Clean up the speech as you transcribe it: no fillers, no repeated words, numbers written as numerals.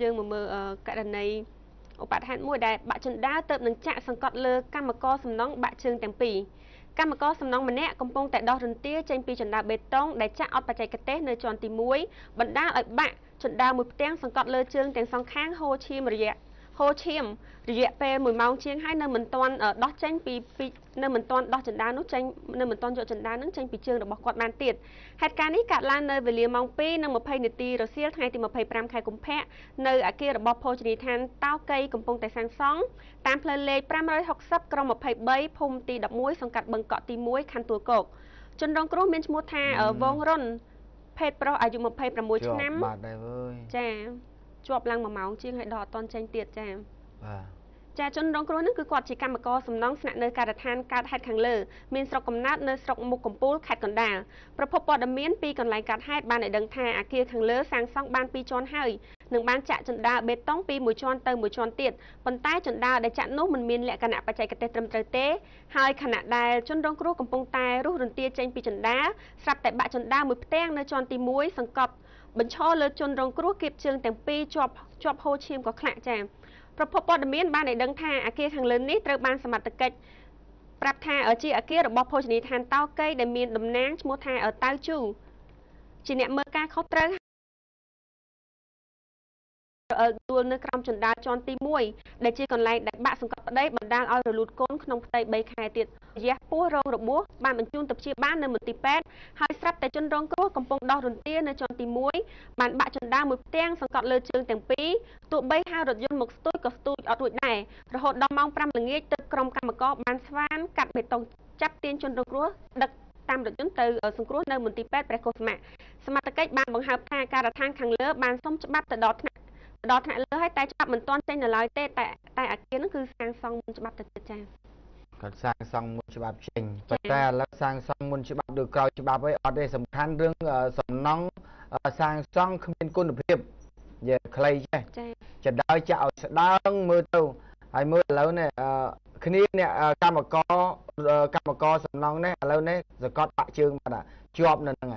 យើងមើលករណី ឧបត្តិហេតុ មួយ ដែល បាក់ ជណ្ដាល ទៅ នឹង ចាក់ សង្កត់ លើ កម្មករ សំណង បាក់ ជើង ទាំង ពីរ កម្មករ សំណង ម្នាក់ កំពុង តែ ដោះ រន្ទា ចេញ ពី ជណ្ដាល បេតុង ដែល ចាក់ អត់ បច្ចេកទេស នៅ ជាន់ ទី 1 បណ្ដា ឲ្យ បាក់ ជណ្ដាល មួយ ផ្ទាំង សង្កត់ លើ ជើង ទាំង សង ខាង ហូរឈាមរយៈ ពេល 1 ម៉ោង ជាង ហើយ នៅ មិន ទាន់ ដោះ ចេញ ពី នៅ មិន ទាន់ ដោះ ជណ្ដាល នោះ ចេញ នៅ មិន ទាន់ យក ជណ្ដាល នឹង ចេញ ពី ជើង របស់ គាត់ បាន ទៀត ហេតុការណ៍ នេះ កើត ឡើង នៅ វេលា ម៉ោង 2:20 នាទី រសៀល ថ្ងៃ ទី 25 ខែ កុម្ភៈ នៅ អគារ របស់ ភោជនីយដ្ឋាន តោកៃ កំពុង តែ សាងសង់ តាម ផ្លូវ លេខ 560 ក្រុម 23 ភូមិ ទី 11 សង្កាត់ បឹងកក់ ទី 1 ខណ្ឌ ទួលគោក ជន រង គ្រោះ មាន ឈ្មោះ ថា វងរុន ភេទ ប្រុស អាយុ 26 ឆ្នាំ ចា ជាប់ ឡើង 1 ម៉ោង ជាង ហើយ ដល់ អត់ ទាន់ ចេញ ទៀត ចា ចាជនរងគ្រោះ នឹង គឺ គាត់ ជា កម្មករ សំណង ស្នាក់ នៅ ការដ្ឋាន កើតហេតុ ខាង លើ មាន ស្រុក កំណើត នៅ ស្រុក មុខកំពូល ខេត្ត កណ្ដាល ប្រភព ព័ត៌មាន ពី កន្លែង កើតហេតុ បាន ឲ្យ ដឹង ថា អគារ ខាង លើ សាងសង់ បាន 2 ជាន់ ហើយ នឹង បាន ចាក់ ជណ្ដាល បេតុង ពី 1 ជាន់ ទៅ 1 ជាន់ ទៀត ប៉ុន្តែ ជណ្ដាល ដែល ចាក់ នោះ មិន មាន លក្ខណៈ បច្ចេកទេស ត្រឹមត្រូវ ទេ ហើយ ខណៈ ដែល ជន រងគ្រោះ កំពុង តែ រុះរន្ទា ចេញ ពី ជណ្ដាល ស្រាប់ តែ បាក់ ជណ្ដាល មួយ ផ្ទាំង នៅ ជាន់ ទី 1 សង្កត់ បញ្ឈរ លើ ជន រងគ្រោះ គៀប ជើង ទាំង ពីរ ជាប់ ហូរឈាម ក៏ ខ្លាក់ ចា ប្រពន្ធព័ត៌មាន បាន ឲ្យ ដឹង ថា អគារ ខាង លើ នេះ ត្រូវ បាន សមត្ថកិច្ច ប្រាប់ ថា ជា អគារ របស់ ភោជនីយដ្ឋាន តោកៃ ដែល មាន តំណាង ឈ្មោះ ថា តៅជូ ជា អ្នក មើល ការ ខុស ត្រូវ ទួល នៅ ក្រោម ជណ្ដាល ជាន់ ទី 1 ដែល ជា កន្លែង ដែល បាក់ សង្កត់ ប្តី បណ្ដាល ឲ្យ រលូត កូន ក្នុង ផ្ទៃ 3 ខែ ទៀត រយៈ ពោះ រង របួស បាន បញ្ជូន ទៅ ព្យាបាល នៅ មន្ទីរ ពេទ្យ ហើយ ស្រាប់ តែ ជន រងគ្រោះ កំពុង ដោះ រន្ទា នៅ ជាន់ ទី 1 បាន បាក់ ជណ្ដាល មួយ ផ្ទាំង សង្កត់ លើ ជើង ទាំង ពីរ ទោះ បី ហៅ រថយន្ត មក ស្ទួយ ក៏ ស្ទួយ អត់ រួច ដែរ រហូត ដល់ ម៉ោង 5 ល្ងាច ទើប ក្រុម កម្មករ បាន ស្វាន កាត់ បេតុង ចាប់ ទាញ ជន រងគ្រោះ ដឹក តាម រថយន្ត ទៅ សង្គ្រោះ នៅ មន្ទីរ ពេទ្យ ព្រះ កុសុមៈ សមត្ថកិច្ច បាន បង្ហើប ថា ការដ្ឋាន ខាង លើ បាន សុំ ច្បាប់ ទៅ ដល់ ថ្នាក់ ដល់ថ្នាក់លើហើយ តែ ច្បាប់ មិន ទាន់ ចេញ នៅ ឡើយ ទេ តែ អគារ នោះ គឺ សាងសង់ មុន ច្បាប់ ទៅ ទៀត ចា គាត់ សាងសង់ មុន ច្បាប់ ចេញ ប៉ុន្តែ ឥឡូវ សាងសង់ មុន ច្បាប់ ឬ ក្រោយ ច្បាប់ អី អត់ ទេ សំខាន់ រឿង សំណង សាងសង់ គ្មាន គុណភាព យេ ខ្លី ចេះ ចា ដល់ ចាក់ ឲ្យ ស្ដើង មើល ទៅ ហើយ មើល ឥឡូវ នេះ គ្នា អ្នក កម្មករ សំណង នេះ ឥឡូវ នេះ សង្កត់ បាក់ ជើង បាត់ ជាប់ នៅ ហ្នឹង